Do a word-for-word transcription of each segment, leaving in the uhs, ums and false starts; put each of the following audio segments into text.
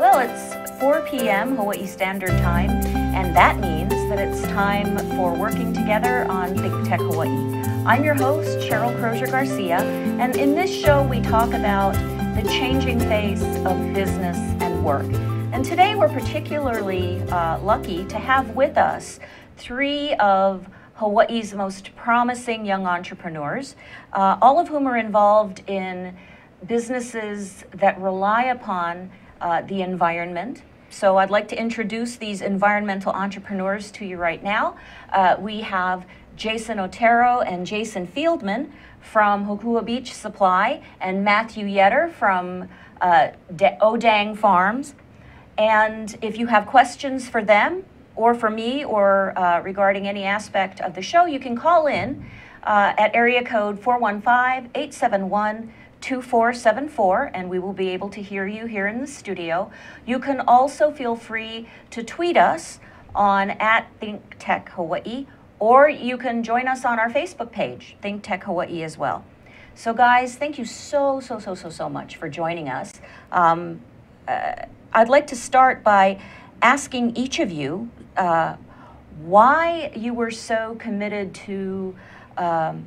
Well, it's four p m Hawaii Standard Time, and that means that it's time for Working Together on ThinkTech Hawaii. I'm your host, Cheryl Crozier-Garcia, and in this show we talk about the changing face of business and work. And today we're particularly uh, lucky to have with us three of Hawaii's most promising young entrepreneurs, uh, all of whom are involved in businesses that rely upon uh, the environment. So I'd like to introduce these environmental entrepreneurs to you right now. Uh, we have Jason Otero and Jason Feldman from Hokua Beach Supply, and Matthew Yetter from uh, Oh Dang Farms. And if you have questions for them, or for me, or uh, regarding any aspect of the show, you can call in uh, at area code four one five, eight seven one, two four seven four, and we will be able to hear you here in the studio. You can also feel free to tweet us on at ThinkTech Hawaii, or you can join us on our Facebook page, ThinkTech Hawaii, as well. So guys, thank you so, so, so, so, so much for joining us. Um, uh, I'd like to start by asking each of you uh, why you were so committed to um,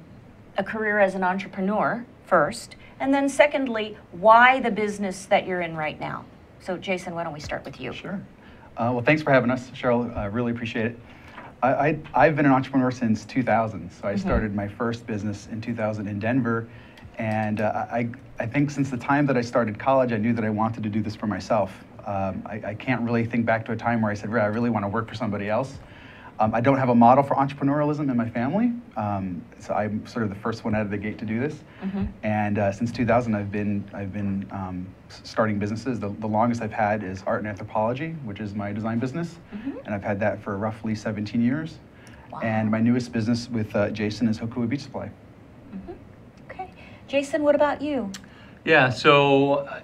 a career as an entrepreneur first, and then secondly, why the business that you're in right now. So Jason, why don't we start with you? Sure. Uh, well, thanks for having us, Cheryl. I really appreciate it. I, I, I've been an entrepreneur since two thousand, so I mm-hmm. started my first business in two thousand in Denver, and uh, I, I think since the time that I started college, I knew that I wanted to do this for myself. Um, I, I can't really think back to a time where I said, I really want to work for somebody else. Um, I don't have a model for entrepreneurialism in my family, um, so I'm sort of the first one out of the gate to do this. Mm-hmm. And uh, since two thousand, I've been, I've been um, starting businesses. The, the longest I've had is art and anthropology, which is my design business, mm-hmm. and I've had that for roughly seventeen years. Wow. And my newest business with uh, Jason is Hokua Beach Supply. Mm-hmm. Okay. Jason, what about you? Yeah, so, uh,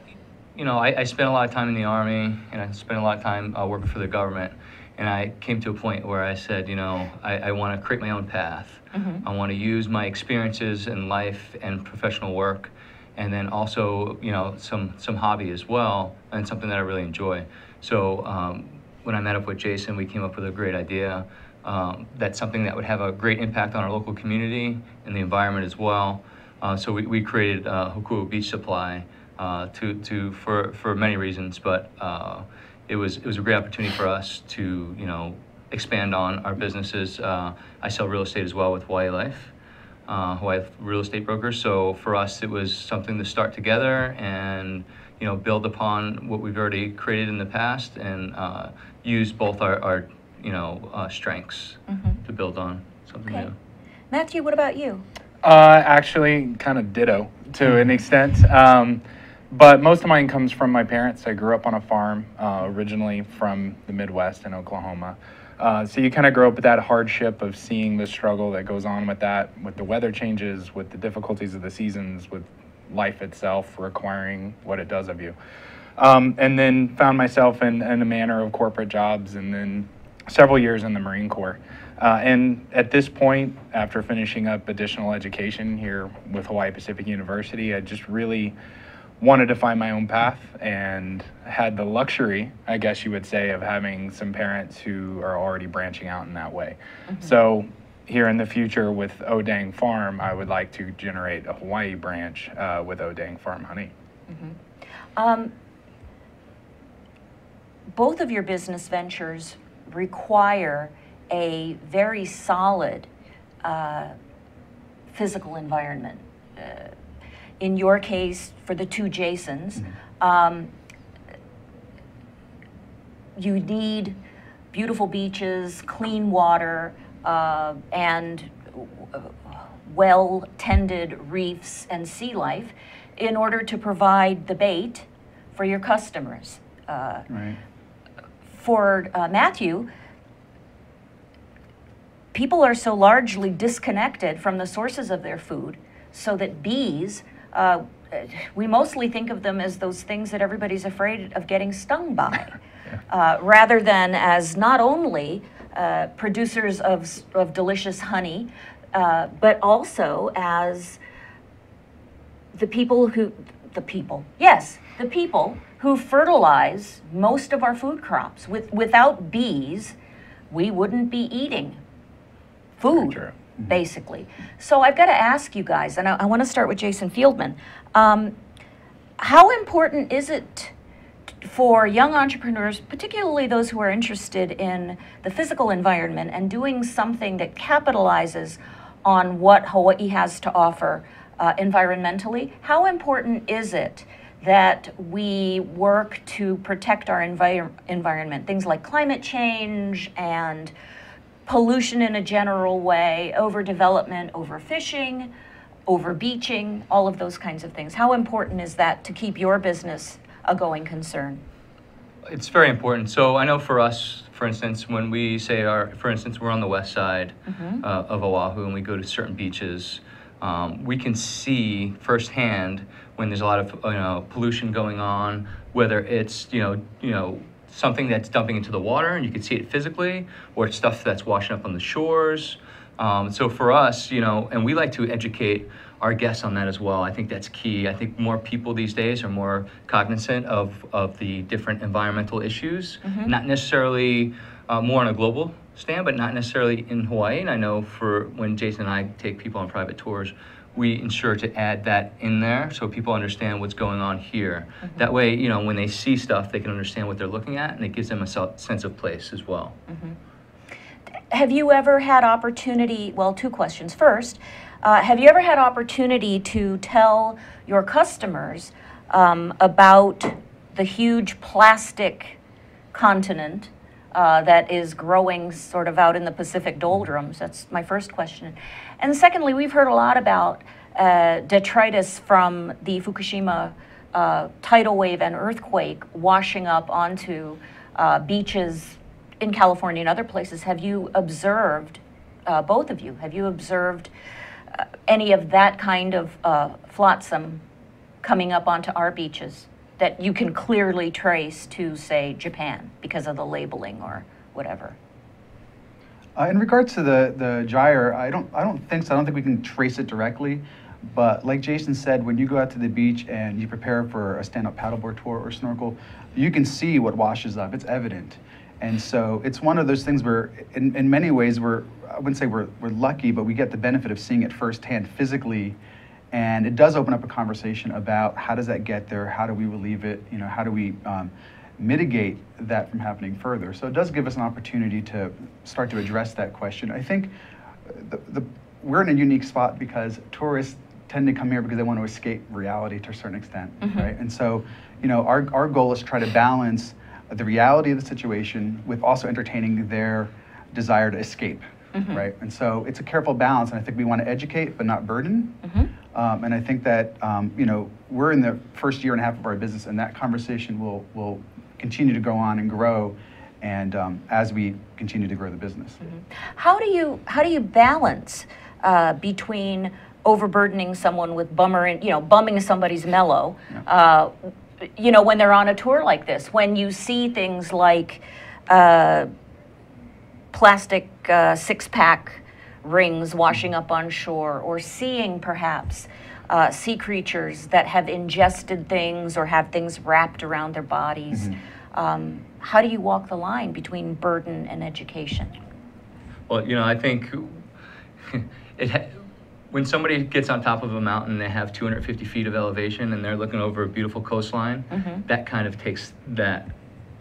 you know, I, I spent a lot of time in the Army, and I spent a lot of time uh, working for the government. And I came to a point where I said, you know, I, I want to create my own path. Mm-hmm. I want to use my experiences in life and professional work, and then also, you know, some, some hobby as well, and something that I really enjoy. So um, when I met up with Jason, we came up with a great idea. Um, that's something that would have a great impact on our local community and the environment as well. Uh, so we, we created uh, Hokua Beach Supply uh, to, to, for, for many reasons, but uh, It was, it was a great opportunity for us to, you know, expand on our businesses. Uh, I sell real estate as well with Hawaii Life, uh, Hawaii real estate brokers. So for us, it was something to start together and, you know, build upon what we've already created in the past and uh, use both our, our you know, uh, strengths mm-hmm. to build on something okay. new. Matthew, what about you? Uh, actually, kind of ditto to an extent. Um, But most of mine comes from my parents. I grew up on a farm, uh, originally from the Midwest in Oklahoma. Uh, so you kind of grow up with that hardship of seeing the struggle that goes on with that, with the weather changes, with the difficulties of the seasons, with life itself requiring what it does of you. Um, and then found myself in, in a manner of corporate jobs and then several years in the Marine Corps. Uh, and at this point, after finishing up additional education here with Hawaii Pacific University, I just really wanted to find my own path and had the luxury, I guess you would say, of having some parents who are already branching out in that way. Mm-hmm. So here in the future with Oh Dang Farm, I would like to generate a Hawaii branch uh, with Oh Dang Farm Honey. Mm-hmm. Um, both of your business ventures require a very solid uh, physical environment. Uh, In your case, for the two Jasons, um, you need beautiful beaches, clean water, uh, and well-tended reefs and sea life in order to provide the bait for your customers. Uh, right. For uh, Matthew, people are so largely disconnected from the sources of their food so that bees Uh, we mostly think of them as those things that everybody's afraid of getting stung by, uh, rather than as not only uh, producers of, of delicious honey, uh, but also as the people who, the people, yes, the people who fertilize most of our food crops. With, without bees, we wouldn't be eating food, mm-hmm. basically. So I've got to ask you guys, and I, I want to start with Jason Feldman, um, how important is it for young entrepreneurs, particularly those who are interested in the physical environment and doing something that capitalizes on what Hawaii has to offer uh, environmentally, how important is it that we work to protect our envir environment, things like climate change and pollution in a general way, overdevelopment, overfishing, overbeaching, all of those kinds of things? How important is that to keep your business a going concern? It's very important. So I know for us, for instance, when we say our, for instance, we're on the west side mm-hmm. uh, of Oahu and we go to certain beaches, um, we can see firsthand when there's a lot of you know, pollution going on, whether it's you know you know something that's dumping into the water and you can see it physically, or it's stuff that's washing up on the shores. Um, so for us, you know, and we like to educate our guests on that as well. I think that's key. I think more people these days are more cognizant of, of the different environmental issues, mm-hmm. not necessarily uh, more on a global stand, but not necessarily in Hawaii. And I know for when Jason and I take people on private tours, we ensure to add that in there so people understand what's going on here. Mm-hmm. That way, you know, when they see stuff, they can understand what they're looking at, and it gives them a sense of place as well. Mm-hmm. Have you ever had opportunity, well, two questions. First, uh, have you ever had opportunity to tell your customers um, about the huge plastic continent uh, that is growing sort of out in the Pacific doldrums? That's my first question. And secondly, we've heard a lot about uh, detritus from the Fukushima uh, tidal wave and earthquake washing up onto uh, beaches in California and other places. Have you observed, uh, both of you, have you observed uh, any of that kind of uh, flotsam coming up onto our beaches that you can clearly trace to, say, Japan because of the labeling or whatever? Uh, in regards to the, the gyre, I don't, I don't think so. I don't think we can trace it directly. But like Jason said, when you go out to the beach and you prepare for a stand-up paddleboard tour or snorkel, you can see what washes up. It's evident. And so it's one of those things where, in, in many ways, we're, I wouldn't say we're, we're lucky, but we get the benefit of seeing it firsthand physically. And it does open up a conversation about how does that get there? How do we relieve it? You know, how do we um, mitigate that from happening further? So it does give us an opportunity to start to address that question. I think the, the, we're in a unique spot because tourists tend to come here because they want to escape reality to a certain extent, mm-hmm. right? And so, you know, our, our goal is to try to balance the reality of the situation with also entertaining their desire to escape, mm-hmm. right? And so it's a careful balance, and I think we want to educate but not burden. Mm-hmm. um, and I think that um, you know we're in the first year and a half of our business, and that conversation will will continue to go on and grow, and um, as we continue to grow the business. Mm-hmm. How do you how do you balance uh, between overburdening someone with bummer and you know bumming somebody's mellow? Yeah. Uh, you know, when they're on a tour like this, when you see things like uh, plastic uh, six-pack rings washing up on shore, or seeing perhaps uh, sea creatures that have ingested things or have things wrapped around their bodies, mm-hmm. um, how do you walk the line between burden and education? Well, you know, I think it ha when somebody gets on top of a mountain, they have two hundred fifty feet of elevation and they're looking over a beautiful coastline, mm-hmm. that kind of takes that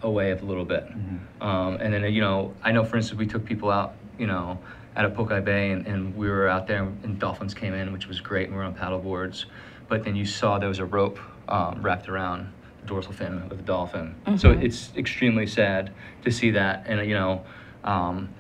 away a little bit. Mm-hmm. um, and then, you know, I know, for instance, we took people out, you know, out of Pokai Bay, and, and we were out there and dolphins came in, which was great, and we were on paddle boards. But then you saw there was a rope um, wrapped around the dorsal fin of the dolphin. Mm-hmm. So it's extremely sad to see that, and, you know, um,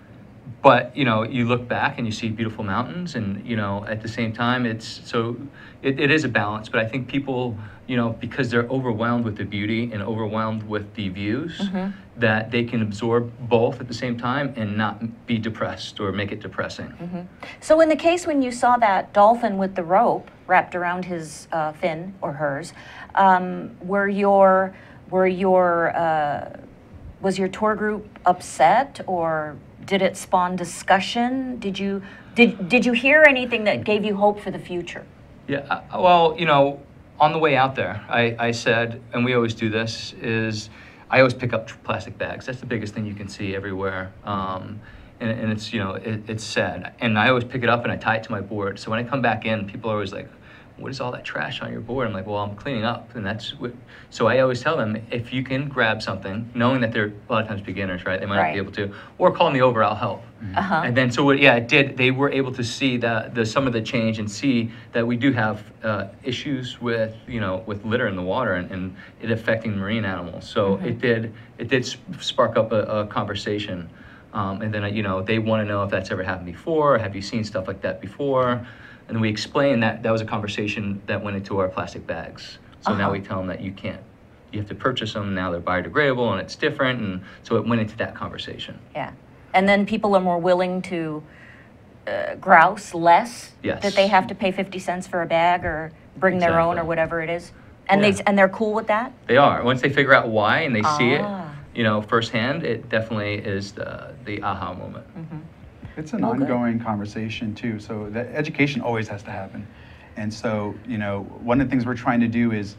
but, you know, you look back and you see beautiful mountains, and, you know, at the same time, it's so it, it is a balance. But I think people, you know, because they're overwhelmed with the beauty and overwhelmed with the views, mm-hmm. that they can absorb both at the same time and not be depressed or make it depressing. Mm-hmm. So in the case when you saw that dolphin with the rope wrapped around his uh, fin or hers, um, were your, were your, uh, was your tour group upset, or did it spawn discussion? Did you did did you hear anything that gave you hope for the future? Yeah, well, you know, on the way out there, I, I said, and we always do this, is I always pick up plastic bags. That's the biggest thing you can see everywhere. Um, and, and it's, you know, it, it's sad. And I always pick it up and I tie it to my board. So when I come back in, people are always like, what is all that trash on your board? I'm like, well, I'm cleaning up. And that's what, so I always tell them, if you can grab something, knowing that they're a lot of times beginners, right? They might right. not be able to, or call me over, I'll help. Mm-hmm. uh-huh. And then, so what, yeah, it did, they were able to see that the, some of the change and see that we do have uh, issues with, you know, with litter in the water and, and it affecting marine animals. So mm-hmm. it did, it did spark up a, a conversation. Um, and then, you know, they want to know if that's ever happened before, have you seen stuff like that before? And we explained that that was a conversation that went into our plastic bags. So uh-huh. now we tell them that you can't, you have to purchase them, now they're biodegradable and it's different, and so it went into that conversation. Yeah, and then people are more willing to uh, grouse less, yes. that they have to pay fifty cents for a bag or bring exactly. their own or whatever it is. And, yeah. they, and they're cool with that? They are, once they figure out why and they ah. see it, you know, firsthand, it definitely is the, the aha moment. Mm-hmm. It's an okay. ongoing conversation too, so that education always has to happen. And so, you know, one of the things we're trying to do is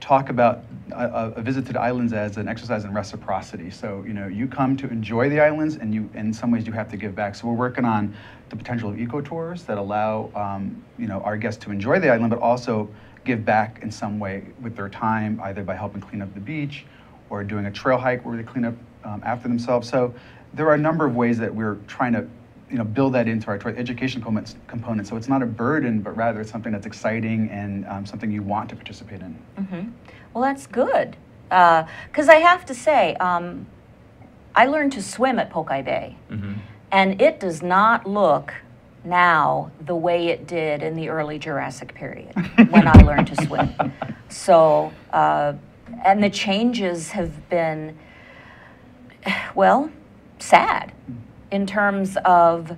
talk about a, a visit to the islands as an exercise in reciprocity. So, you know, you come to enjoy the islands and you, in some ways you have to give back. So we're working on the potential of eco-tours that allow, um, you know, our guests to enjoy the island, but also give back in some way with their time, either by helping clean up the beach or doing a trail hike where they clean up um, after themselves. So there are a number of ways that we're trying to you know, build that into our education component. So it's not a burden, but rather it's something that's exciting and um, something you want to participate in. Mm-hmm. Well, that's good. Because uh, I have to say, um, I learned to swim at Pokai Bay. Mm-hmm. And it does not look now the way it did in the early Jurassic period when I learned to swim. So, uh, and the changes have been, well, sad. In terms of,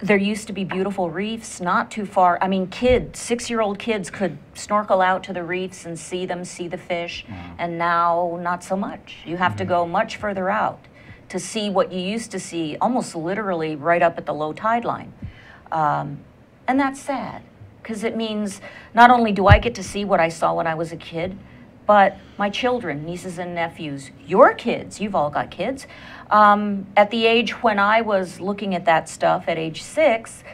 there used to be beautiful reefs not too far. I mean, kids, six-year-old kids could snorkel out to the reefs and see them, see the fish, wow. and now not so much. You have mm-hmm. to go much further out to see what you used to see, almost literally right up at the low tide line. Um, and that's sad, because it means not only do I get to see what I saw when I was a kid, but my children, nieces and nephews, your kids, you've all got kids, um, at the age when I was looking at that stuff at age six,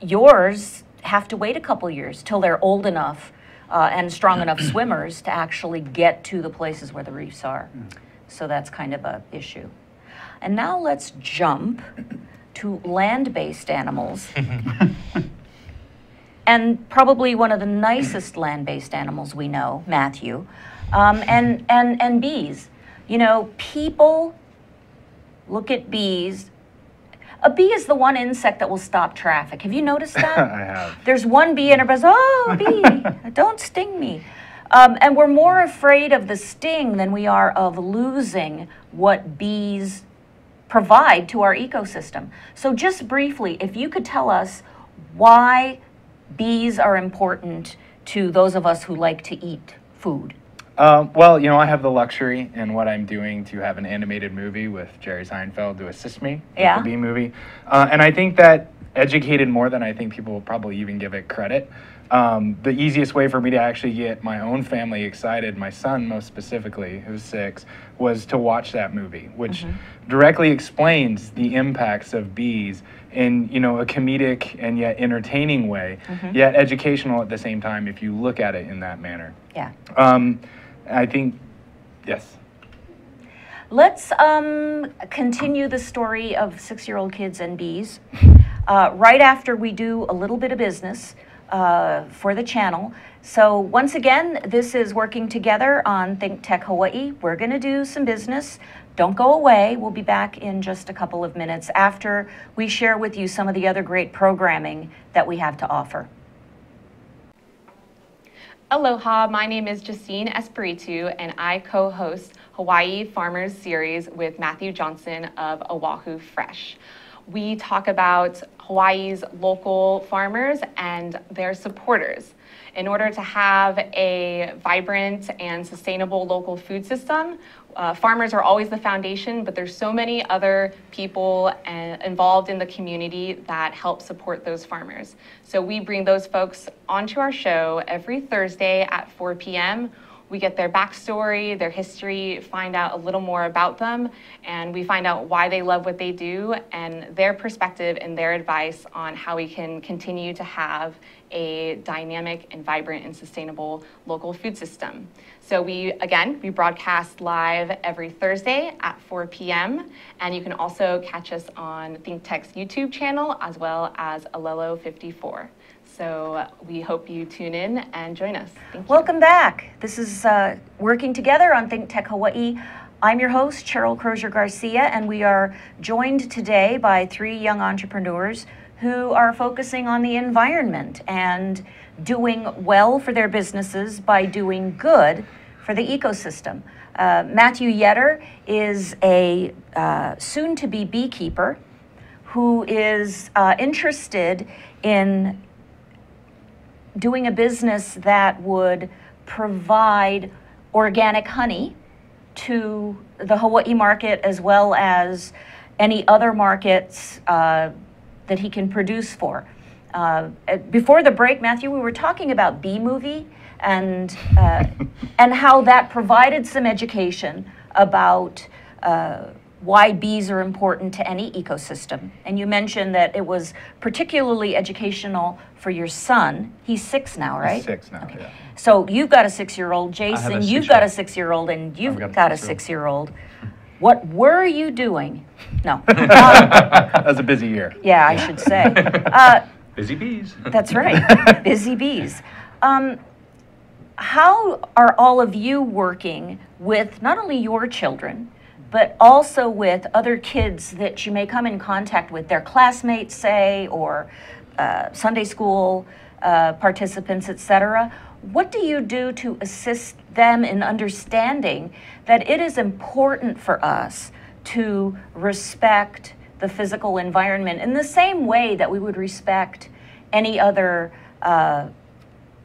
yours have to wait a couple years till they're old enough uh, and strong enough swimmers to actually get to the places where the reefs are. Mm. So that's kind of an issue. And now let's jump to land-based animals. And probably one of the nicest land-based animals we know, Matthew, um, and, and, and bees. You know, people look at bees. A bee is the one insect that will stop traffic. Have you noticed that? I have. There's one bee in everybody's, oh, bee, don't sting me. Um, and we're more afraid of the sting than we are of losing what bees provide to our ecosystem. So just briefly, if you could tell us why bees are important to those of us who like to eat food. Um, well, you know, I have the luxury in what I'm doing to have an animated movie with Jerry Seinfeld to assist me yeah. with the bee movie. Uh, and I think that educated more than I think people will probably even give it credit. Um, the easiest way for me to actually get my own family excited, my son most specifically, who's six, was to watch that movie, which mm-hmm. directly explains the impacts of bees in, you know, a comedic and yet entertaining way, mm-hmm. yet educational at the same time if you look at it in that manner. Yeah. Um, I think, yes. Let's um, continue the story of six-year-old kids and bees. Uh, right after we do a little bit of business, Uh, for the channel. So once again, this is Working Together on ThinkTech Hawaii. We're going to do some business. Don't go away. We'll be back in just a couple of minutes after we share with you some of the other great programming that we have to offer. Aloha, my name is Justine Espiritu and I co-host Hawaii Farmers Series with Matthew Johnson of Oahu Fresh. We talk about Hawaii's local farmers and their supporters. In order to have a vibrant and sustainable local food system, uh, farmers are always the foundation, but there's so many other people uh, involved in the community that help support those farmers. So we bring those folks onto our show every Thursday at four p m We get their backstory, their history, find out a little more about them, and we find out why they love what they do and their perspective and their advice on how we can continue to have a dynamic and vibrant and sustainable local food system. So we, again, we broadcast live every Thursday at four p m and you can also catch us on ThinkTech's YouTube channel as well as Alelo fifty-four. So we hope you tune in and join us. Thank you. Welcome back. This is uh, Working Together on ThinkTech Hawaii. I'm your host, Cheryl Crozier-Garcia, and we are joined today by three young entrepreneurs who are focusing on the environment and doing well for their businesses by doing good for the ecosystem. Uh, Matthew Yetter is a uh, soon-to-be beekeeper who is uh, interested in doing a business that would provide organic honey to the Hawaii market as well as any other markets uh, that he can produce for. Uh, before the break, Matthew, we were talking about Bee Movie and, uh, and how that provided some education about uh, why bees are important to any ecosystem. And you mentioned that it was particularly educational for your son. He's six now, right? He's six now, okay. Yeah. So you've got a six-year-old, Jason, you've got a six-year-old, and you've got, got a six-year-old. What were you doing? No. Um, that was a busy year. Yeah, I should say. Uh, busy bees. That's right, busy bees. Um, how are all of you working with not only your children, but also with other kids that you may come in contact with, their classmates, say, or uh, Sunday school uh, participants, et cetera? What do you do to assist them in understanding that it is important for us to respect the physical environment in the same way that we would respect any other, uh,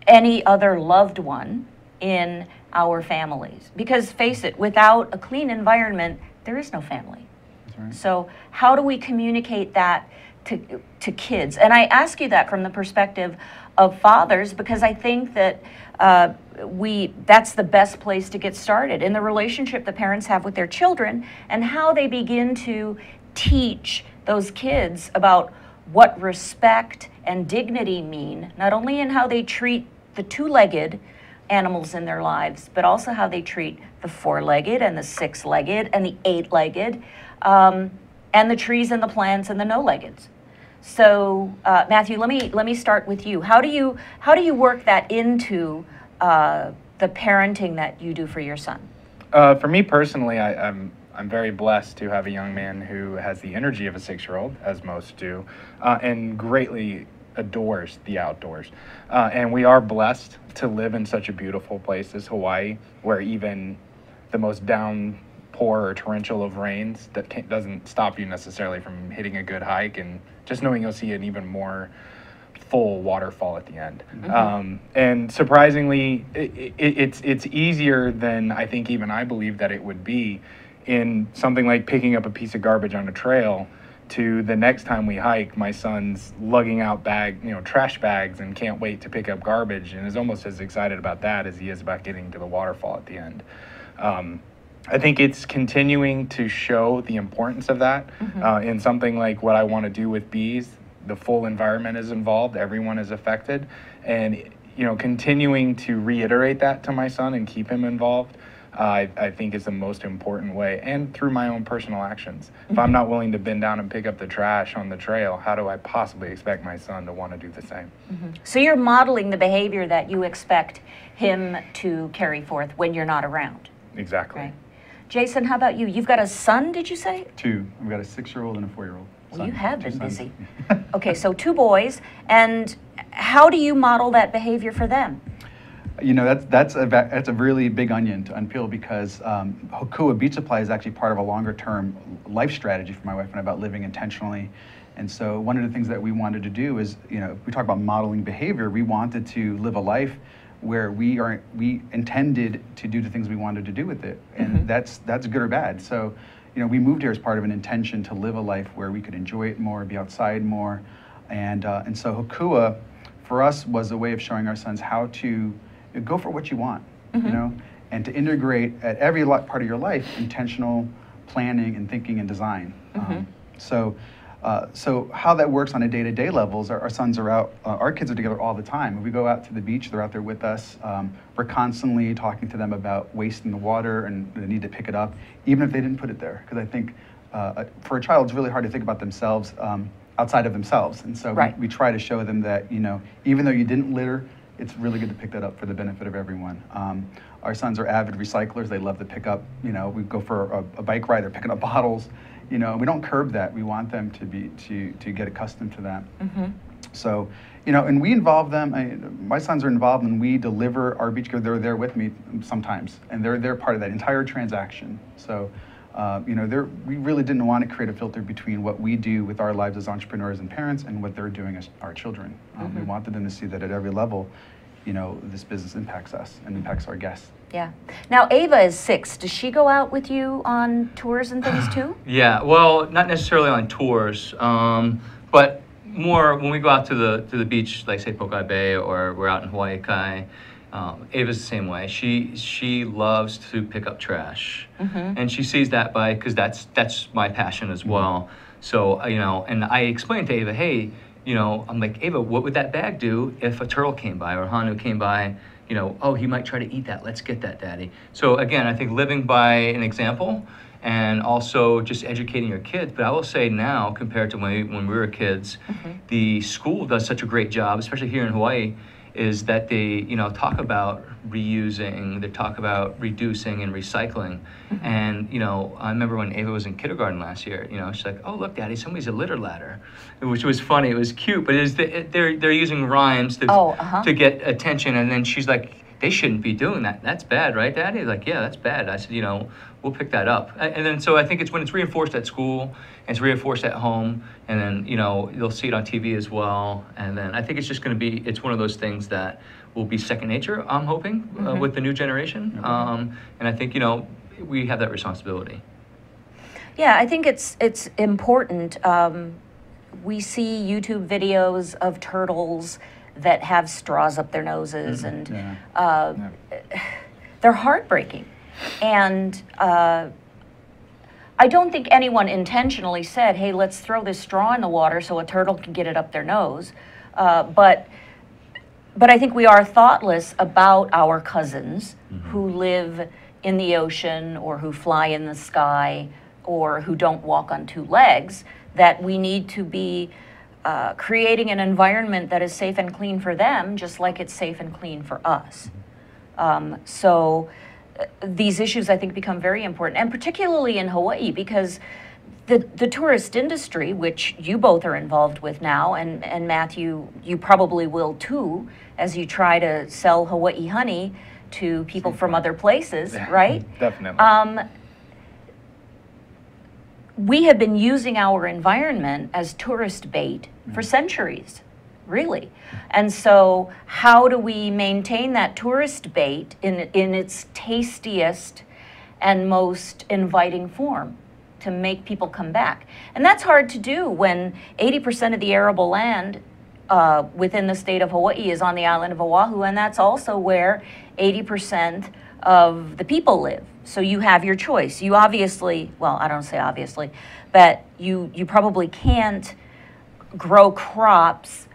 any other loved one in our families? Because face it, without a clean environment, there is no family. That's right. So how do we communicate that to, to kids? And I ask you that from the perspective of fathers, because I think that uh, we that's the best place to get started, in the relationship the parents have with their children and how they begin to teach those kids about what respect and dignity mean, not only in how they treat the two-legged animals in their lives, but also how they treat the four-legged and the six-legged and the eight-legged, um, and the trees and the plants and the no-leggeds. So, uh, Matthew, let me let me start with you. How do you how do you work that into uh, the parenting that you do for your son? Uh, for me personally, I, I'm I'm very blessed to have a young man who has the energy of a six-year-old, as most do, uh, and greatly adores the outdoors. Uh, and we are blessed to live in such a beautiful place as Hawaii, where even the most downpour or torrential of rains that can't, doesn't stop you necessarily from hitting a good hike and just knowing you'll see an even more full waterfall at the end. Mm-hmm. Um, and surprisingly, it, it, it's, it's easier than I think even I believe that it would be, in something like picking up a piece of garbage on a trail to the next time we hike, my son's lugging out bag, you know, trash bags and can't wait to pick up garbage and is almost as excited about that as he is about getting to the waterfall at the end. Um, I think it's continuing to show the importance of that. Mm-hmm. uh, in something like what I want to do with bees, the full environment is involved, everyone is affected, and you know, continuing to reiterate that to my son and keep him involved. Uh, I, I think is the most important way, and through my own personal actions. If I'm not willing to bend down and pick up the trash on the trail, how do I possibly expect my son to want to do the same? Mm-hmm. So you're modeling the behavior that you expect him to carry forth when you're not around. Exactly. Right. Jason, how about you? You've got a son, did you say? Two. I've got a six-year-old and a four-year-old. Well, you have been busy. Okay, so two boys, and how do you model that behavior for them? You know, that's, that's, a, that's a really big onion to unpeel, because um, Hokua Beach Supply is actually part of a longer-term life strategy for my wife and I about living intentionally And so one of the things that we wanted to do is, you know, we talk about modeling behavior, we wanted to live a life where we are, we intended to do the things we wanted to do with it. And mm-hmm. that's, that's good or bad. So, you know, we moved here as part of an intention to live a life where we could enjoy it more, be outside more. And, uh, and so Hokua, for us, was a way of showing our sons how to go for what you want, mm-hmm. you know, and to integrate at every part of your life, intentional planning and thinking and design. Mm-hmm. um, so, Uh, so how that works on a day-to-day levels, our, our sons are out, uh, our kids are together all the time. When we go out to the beach, they're out there with us. Um, we're constantly talking to them about wasting the water and the need to pick it up, even if they didn't put it there. Because I think uh, for a child, it's really hard to think about themselves um, outside of themselves. And so right. we, we try to show them that, you know, even though you didn't litter, it's really good to pick that up for the benefit of everyone. Um, our sons are avid recyclers. They love to pick up, you know, we go for a, a bike ride, they're picking up bottles. You know, we don't curb that. We want them to be to to get accustomed to that. Mm-hmm. So, you know, and we involve them. I, my sons are involved, and we deliver our beach care. They're there with me sometimes, and they're they're part of that entire transaction. So, uh, you know, they're we really didn't want to create a filter between what we do with our lives as entrepreneurs and parents and what they're doing as our children. Um, mm-hmm. We wanted them to see that at every level, you know, this business impacts us and impacts our guests. Yeah. Now, Ava is six. Does she go out with you on tours and things too? Yeah. Well, not necessarily on tours, um, but more when we go out to the to the beach, like say Pokai Bay, or we're out in Hawaii Kai. Um, Ava's the same way. She she loves to pick up trash, mm-hmm. and she sees that by because that's that's my passion as well. So you know, and I explained to Ava, hey, you know, I'm like, Ava, what would that bag do if a turtle came by or a hanu came by? You know, oh, he might try to eat that. Let's get that, Daddy. So again, I think living by an example and also just educating your kids. But I will say now, compared to when we, when we were kids, mm-hmm. the school does such a great job, especially here in Hawaii, is that they, you know, talk about reusing, they talk about reducing and recycling. Mm-hmm. And, you know, I remember when Ava was in kindergarten last year, you know, she's like, oh, look, Daddy, somebody's a litter ladder, which was funny. It was cute, but it was the, it, they're, they're using rhymes to, oh, uh-huh. to get attention. And then she's like, they shouldn't be doing that. That's bad, right, Daddy? Like, yeah, that's bad. I said, you know, we'll pick that up. And then so I think it's when it's reinforced at school, and it's reinforced at home, and then, you know, you'll see it on T V as well. And then I think it's just going to be, it's one of those things that will be second nature, I'm hoping, mm-hmm. uh, with the new generation. Mm-hmm. Um, and I think, you know, we have that responsibility. Yeah, I think it's, it's important. Um, we see YouTube videos of turtles that have straws up their noses, and yeah. Uh, yeah. they're heartbreaking. And uh, I don't think anyone intentionally said, hey, let's throw this straw in the water so a turtle can get it up their nose. Uh, but, but I think we are thoughtless about our cousins mm-hmm. who live in the ocean or who fly in the sky or who don't walk on two legs, that we need to be Uh, creating an environment that is safe and clean for them, just like it's safe and clean for us. Um, so uh, these issues, I think, become very important, and particularly in Hawaii, because the, the tourist industry, which you both are involved with now, and, and Matthew, you probably will too, as you try to sell Hawaii honey to people from other places, right? Definitely. Um, We have been using our environment as tourist bait for centuries, really. And so how do we maintain that tourist bait in, in its tastiest and most inviting form to make people come back? And that's hard to do when eighty percent of the arable land uh, within the state of Hawaii is on the island of Oahu, and that's also where eighty percent of the people live. So you have your choice. You obviously, well, I don't say obviously, but you, you probably can't grow crops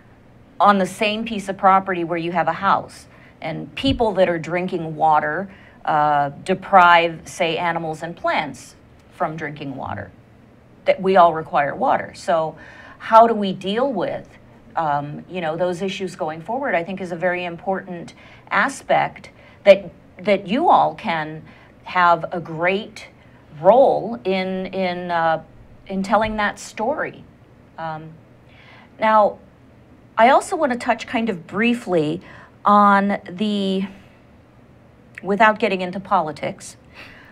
on the same piece of property where you have a house. And people that are drinking water uh, deprive, say, animals and plants from drinking water. That we all require water. So how do we deal with, um, you know, those issues going forward, I think is a very important aspect that that you all can have a great role in in uh, in telling that story. Um, now, I also want to touch kind of briefly on the, without getting into politics,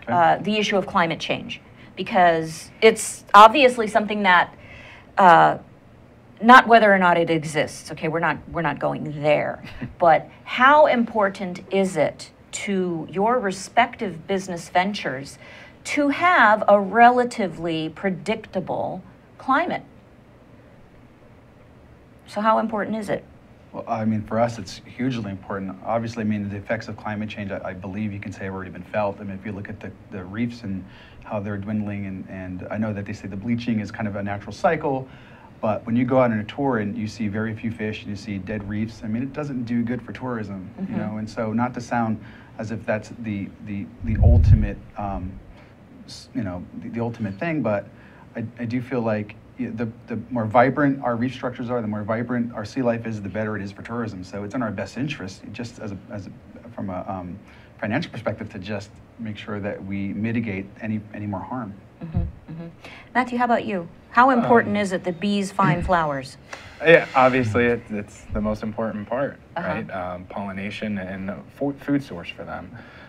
okay. uh, the issue of climate change, because it's obviously something that uh, not whether or not it exists, okay, we're not, we're not going there, but how important is it to your respective business ventures to have a relatively predictable climate? So how important is it? Well, I mean, for us, it's hugely important. Obviously, I mean, the effects of climate change, I, I believe you can say have already been felt. I mean, if you look at the, the reefs and how they're dwindling, and, and I know that they say the bleaching is kind of a natural cycle, but when you go out on a tour and you see very few fish and you see dead reefs, I mean, it doesn't do good for tourism, mm-hmm. you know? And so not to sound as if that's the, the, the ultimate, um, you know, the, the ultimate thing, but I, I do feel like The, the more vibrant our reef structures are, the more vibrant our sea life is, the better it is for tourism. So it's in our best interest, just as a, as a, from a um, financial perspective, to just make sure that we mitigate any any more harm. Mm-hmm, mm-hmm. Matthew, how about you? How important um, is it that bees find flowers? Yeah, obviously it, it's the most important part, uh-huh. right? Um, pollination and food source for them.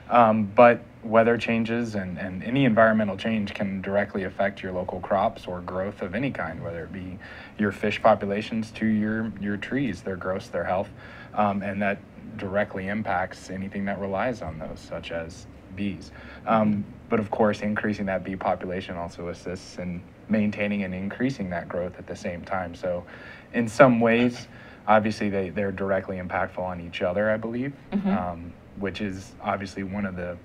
Um, but weather changes and, and any environmental change can directly affect your local crops or growth of any kind, whether it be your fish populations to your, your trees, their growth, their health, um, and that directly impacts anything that relies on those, such as bees. Um, but of course, increasing that bee population also assists in maintaining and increasing that growth at the same time. So in some ways, obviously they, they're directly impactful on each other, I believe. Mm-hmm. um, which is obviously one of the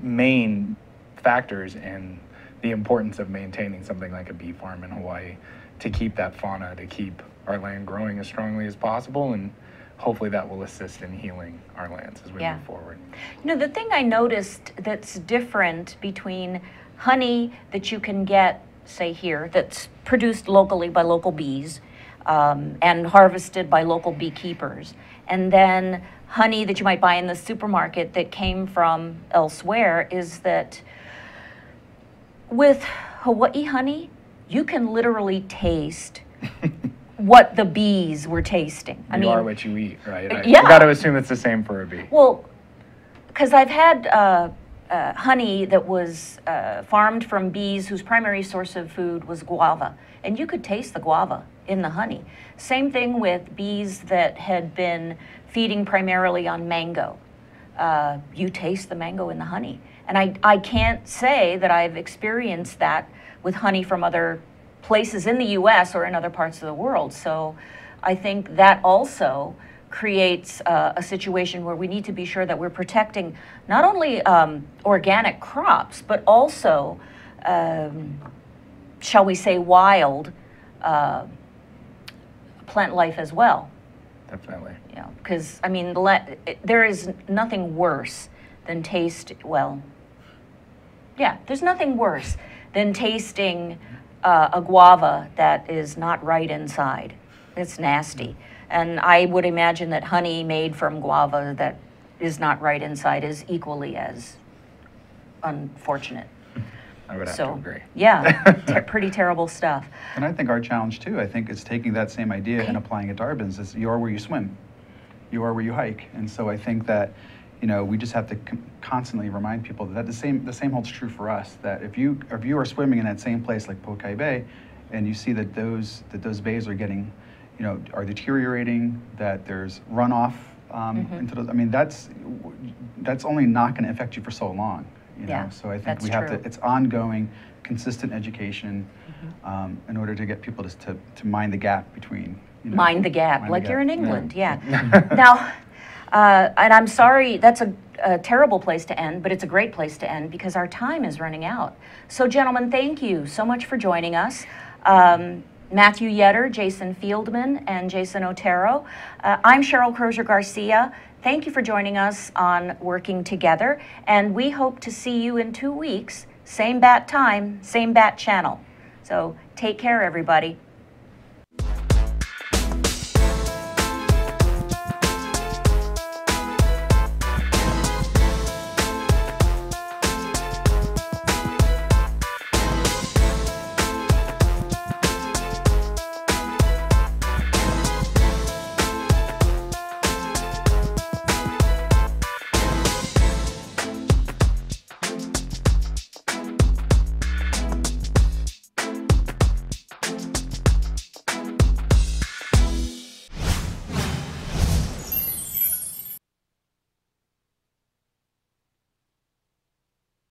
main factors in the importance of maintaining something like a bee farm in Hawaii to keep that fauna, to keep our land growing as strongly as possible, and hopefully that will assist in healing our lands as we yeah. move forward. You know, the thing I noticed that's different between honey that you can get, say here, that's produced locally by local bees um, and harvested by local beekeepers, and then honey that you might buy in the supermarket that came from elsewhere, is that with Hawaii honey, you can literally taste what the bees were tasting. I you mean, are what you eat, right? I, yeah. I've got to assume it's the same for a bee. Well, because I've had uh, uh, honey that was uh, farmed from bees whose primary source of food was guava, and you could taste the guava in the honey. Same thing with bees that had been feeding primarily on mango. Uh, you taste the mango in the honey. And I, I can't say that I've experienced that with honey from other places in the U S or in other parts of the world. So I think that also creates uh, a situation where we need to be sure that we're protecting not only um, organic crops, but also, um, shall we say, wild uh, plant life as well. Definitely. Yeah, because I mean, let, it, there is nothing worse than taste. Well, yeah, there's nothing worse than tasting uh, a guava that is not right inside. It's nasty, and I would imagine that honey made from guava that is not right inside is equally as unfortunate. I would have so, to agree. Yeah, te pretty terrible stuff. And I think our challenge too, I think, is taking that same idea okay. and applying it to our business. You are where you swim. You are where you hike. And so I think that, you know, we just have to constantly remind people that the same the same holds true for us, that if you if you are swimming in that same place like Pokai Bay, and you see that those that those bays are getting, you know, are deteriorating, that there's runoff um, mm-hmm. into those, I mean, that's that's only not going to affect you for so long. You know, yeah, so I think we have true. to, it's ongoing, consistent education mm-hmm. um, in order to get people to, to, to mind the gap between. You know, mind the gap, mind like the gap. You're in England, yeah. yeah. Now, uh, and I'm sorry, that's a, a terrible place to end, but it's a great place to end because our time is running out. So gentlemen, thank you so much for joining us. Um, Matthew Yetter, Jason Feldman, and Jason Otero. Uh, I'm Cheryl Crozier-Garcia. Thank you for joining us on Working Together, and we hope to see you in two weeks, same bat time, same bat channel. So take care, everybody.